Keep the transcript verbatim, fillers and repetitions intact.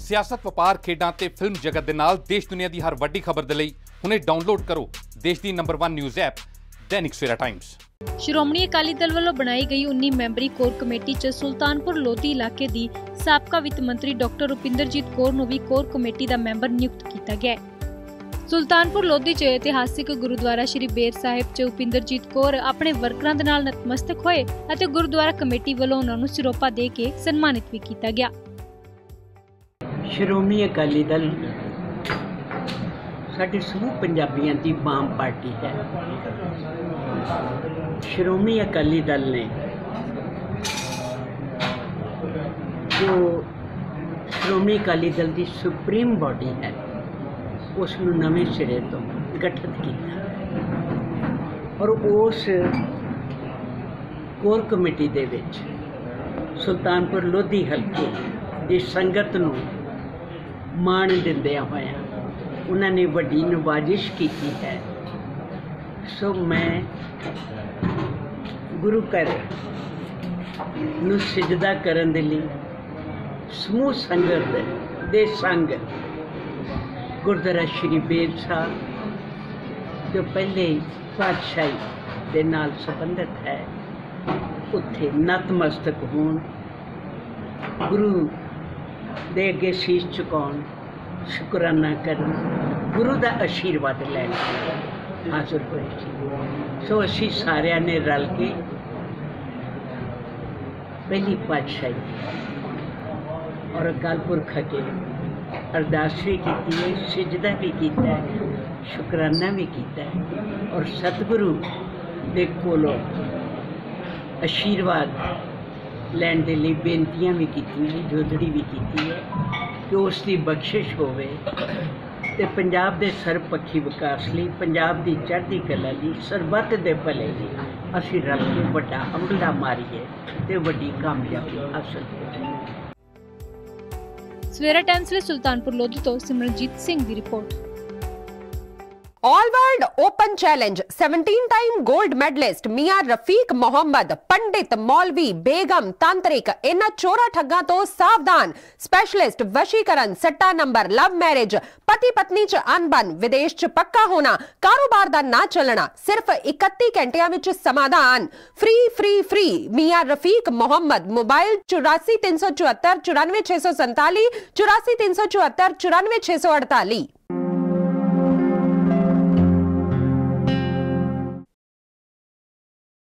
सियासत ਵਪਾਰ ਖੇਡਾਂ ਤੇ ਫਿਲਮ ਜਗਤ ਦੇ ਨਾਲ ਦੇਸ਼ ਦੁਨੀਆ ਦੀ ਹਰ ਵੱਡੀ ਖਬਰ ਦੇ ਲਈ ਹੁਣੇ ਡਾਊਨਲੋਡ ਕਰੋ ਦੇਸ਼ ਦੀ ਨੰਬਰ ਇੱਕ news app Dainik Savera times. श्रोमणी अकाली दल वालों बनाई गई उन्नी मैंबरी कोर कमेटी च सुल्तानपुर लोधी इलाके दी साबका वित्त मंत्री डॉक्टर रुपिंदरजीत कौर नूं वी कोर कमेटी दा मैंबर नियुक्त कीता गया है। सुल्तानपुर लोधी च इतिहासिक गुरुद्वारा श्री बेर साहिब च रुपिंदरजीत कौर अपने वर्करां दे नाल नतमस्तक होए अते गुरुद्वारा कमेटी वालों उन्हां नूं सिरोपा दे के सन्मानित भी कीता गया। श्रोमणी अकाली दल साढ़े समूह पंजाबियों की वाम पार्टी है। श्रोमणी अकाली दल ने जो श्रोमणी अकाली दल की सुप्रीम बॉडी है उसनूं नवे सिरे तो गठित किया और उस कोर कमेटी दे विच सुल्तानपुर लोधी हल्के की संगत नूं मान दिंदियां होया उन्होंने वड्डी नवाजिश की है। सो मैं गुरु घर नूं सिजदा करन दे लई समूह संगत दे संग गुरुद्वारा श्री बेर साहिब जो पहले पातशाही के नाल संबंधित है उत्थे नतमस्तक होण गुरु दे अगे शीश झुकाउण शुकराना करन गुरु का आशीर्वाद लैन हाजिर हुए। सो असी सारिया ने रल के पहली पातशाही और अकाल पुरख के अरदास भी की है, सिजदा भी किया है, शुकराना भी किया है और सतगुरु के कोलों आशीर्वाद लैन के लिए बेनतियां भी की, जोधड़ी भी की है कि उसकी बख्शिश होवे ते पंजाब दे सर्वपक्षी विकास लई, पंजाब दी चढ़दी कला लई, सरबत दे भले लई असीं रल के वड्डा हमला मारीए ते वड्डी कामयाबी हासिल करीए। सवेरा टाइम्स लई सुल्तानपुर लोधी तो सिमरनजीत सिंह दी report. All world open challenge सत्रह time gold medalist Miyan Rafiq Mohammad पंडित मौलवी बेगम तांत्रिक इन्हां चोरा ठग्गां तो सावधान। स्पेशलिस्ट वशीकरण सट्टा नंबर लव मैरिज पति पत्नी च अनबन विदेश च पक्का होना कारोबार दा ना चलना सिर्फ इकत्ती घंटियां विच समाधान। Free free free Miyan Rafiq Mohammad mobile चौरासी तीन सौ चौहत्तर चौरानवे छे सौ संताली चौरासी तीन सौ चौहत्तर चौरानवे छे सौ अड़ताली।